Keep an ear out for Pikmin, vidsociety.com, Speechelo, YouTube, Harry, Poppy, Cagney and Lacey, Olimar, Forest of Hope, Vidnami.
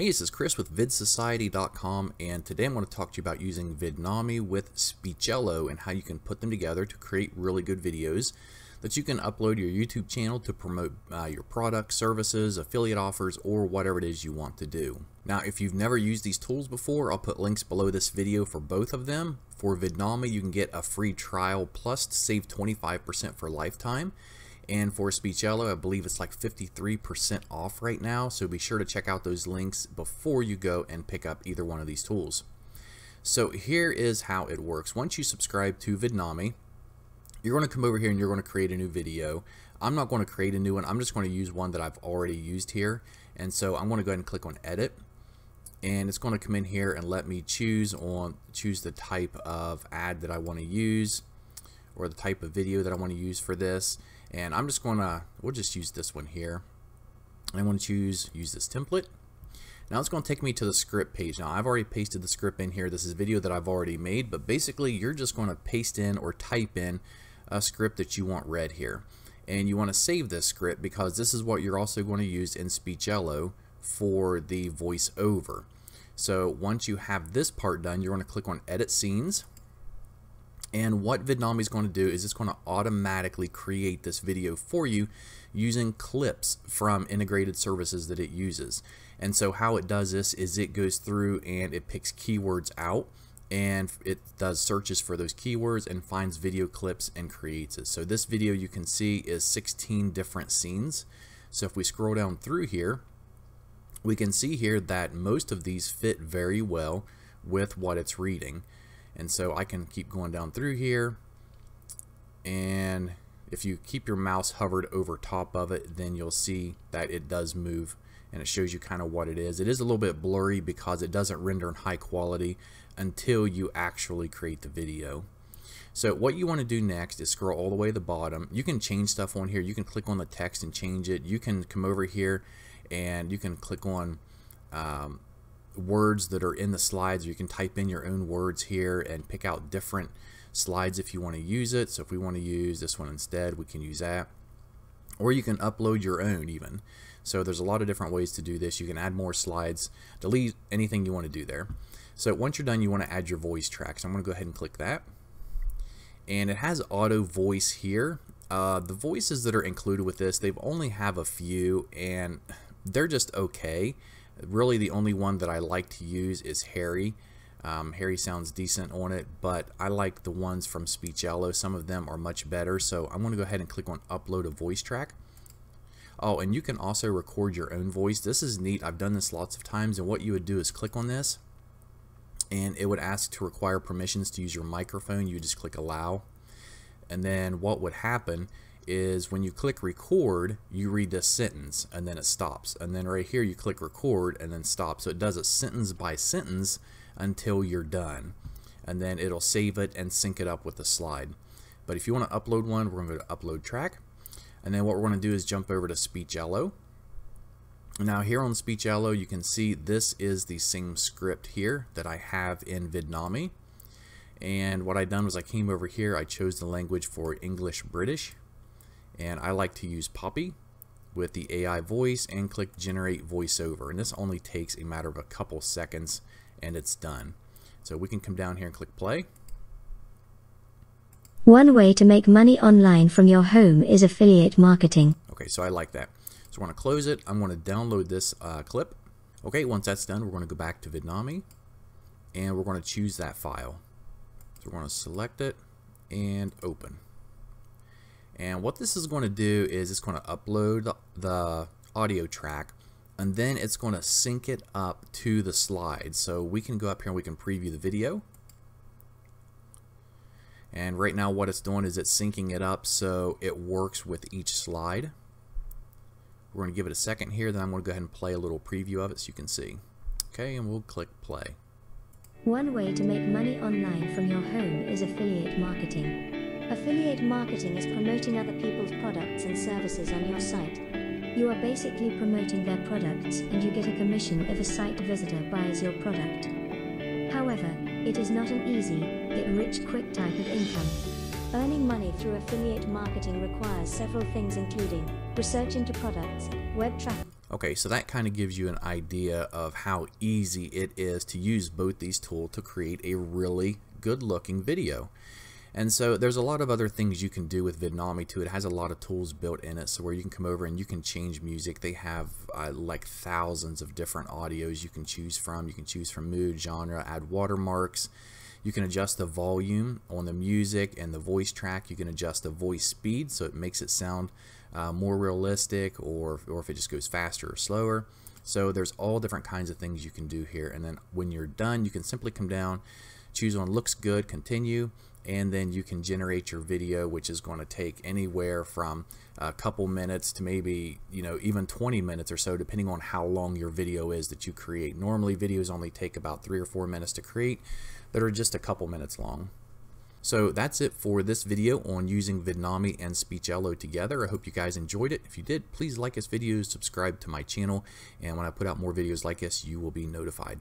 Hey, this is Chris with vidsociety.com, and today I'm going to talk to you about using Vidnami with Speechelo and how you can put them together to create really good videos that you can upload to your YouTube channel to promote your products, services, affiliate offers, or whatever it is you want to do. Now, if you've never used these tools before, I'll put links below this video for both of them. For Vidnami, you can get a free trial plus to save 25% for a lifetime. And for Speechelo, I believe it's like 53% off right now, so be sure to check out those links before you go and pick up either one of these tools. So here is how it works. Once you subscribe to Vidnami, you're going to come over here and you're going to create a new video. I'm not going to create a new one. I'm just going to use one that I've already used here. And so I'm going to go ahead and click on edit. And it's going to come in here and let me choose the type of ad that I want to use, or the type of video that I want to use for this. And I'm just going to, we'll just use this one here. And I want to use this template. Now it's going to take me to the script page. Now I've already pasted the script in here. This is a video that I've already made, but basically you're just going to paste in or type in a script that you want read here. And you want to save this script because this is what you're also going to use in Speechelo for the voiceover. So once you have this part done, you're going to click on edit scenes. And what Vidnami is going to do is it's going to automatically create this video for you using clips from integrated services that it uses. And so how it does this is it goes through and it picks keywords out, and it does searches for those keywords and finds video clips and creates it. So this video you can see is 16 different scenes. So if we scroll down through here, we can see here that most of these fit very well with what it's reading. And so I can keep going down through here, and if you keep your mouse hovered over top of it, then you'll see that it does move and it shows you kind of what it is. It is a little bit blurry because it doesn't render in high quality until you actually create the video. So what you want to do next is scroll all the way to the bottom. You can change stuff on here. You can click on the text and change it. You can come over here and you can click on words that are in the slides. You can type in your own words here and pick out different slides if you want to use it. So if we want to use this one instead, we can use that, or you can upload your own even. So there's a lot of different ways to do this. You can add more slides, delete anything you want to do there. So once you're done, you want to add your voice track. So I'm going to go ahead and click that, and it has auto voice here. The voices that are included with this, they've only have a few and they're just okay. Really, the only one that I like to use is Harry. Harry sounds decent on it, but I like the ones from Speechelo. Some of them are much better, so I'm going to go ahead and click on upload a voice track. Oh, and you can also record your own voice. This is neat. I've done this lots of times, and what you would do is click on this, and it would ask to require permissions to use your microphone. You just click allow, and then what would happen is when you click record, you read this sentence and then it stops, and then right here you click record and then stop. So it does it sentence by sentence until you're done, and then it'll save it and sync it up with the slide. But if you want to upload one, we're going to go to upload track, and then what we're going to do is jump over to Speechelo. Now here on Speechelo, you can see this is the same script here that I have in Vidnami, and what I done was I came over here, I chose the language for English British, and I like to use Poppy with the AI voice and click generate voiceover. And this only takes a matter of a couple seconds and it's done. So we can come down here and click play. One way to make money online from your home is affiliate marketing. Okay, so I like that. So we're gonna close it. I'm gonna download this clip. Okay, once that's done, we're gonna go back to Vidnami and we're gonna choose that file. So we're gonna select it and open. And what this is going to do is it's going to upload the audio track, and then it's going to sync it up to the slide. So we can go up here and we can preview the video. And right now what it's doing is it's syncing it up so it works with each slide. We're going to give it a second here, then I'm going to go ahead and play a little preview of it so you can see. Okay, and we'll click play. One way to make money online from your home is affiliate marketing. Affiliate marketing is promoting other people's products and services on your site. You are basically promoting their products, and you get a commission if a site visitor buys your product. However, it is not an easy, get rich quick type of income. Earning money through affiliate marketing requires several things, including research into products, web traffic. Okay, so that kind of gives you an idea of how easy it is to use both these tools to create a really good looking video. And so there's a lot of other things you can do with Vidnami too. It has a lot of tools built in it, so where you can come over and you can change music. They have like thousands of different audios you can choose from. You can choose from mood, genre, add watermarks. You can adjust the volume on the music and the voice track. You can adjust the voice speed so it makes it sound more realistic, or if it just goes faster or slower. So there's all different kinds of things you can do here. And then when you're done, you can simply come down, choose on looks good, continue, and then you can generate your video, which is going to take anywhere from a couple minutes to maybe, you know, even 20 minutes or so, depending on how long your video is that you create. Normally videos only take about 3 or 4 minutes to create, that are just a couple minutes long. So that's it for this video on using Vidnami and Speechelo together. I hope you guys enjoyed it. If you did, please like this video, subscribe to my channel, and when I put out more videos like this, you will be notified.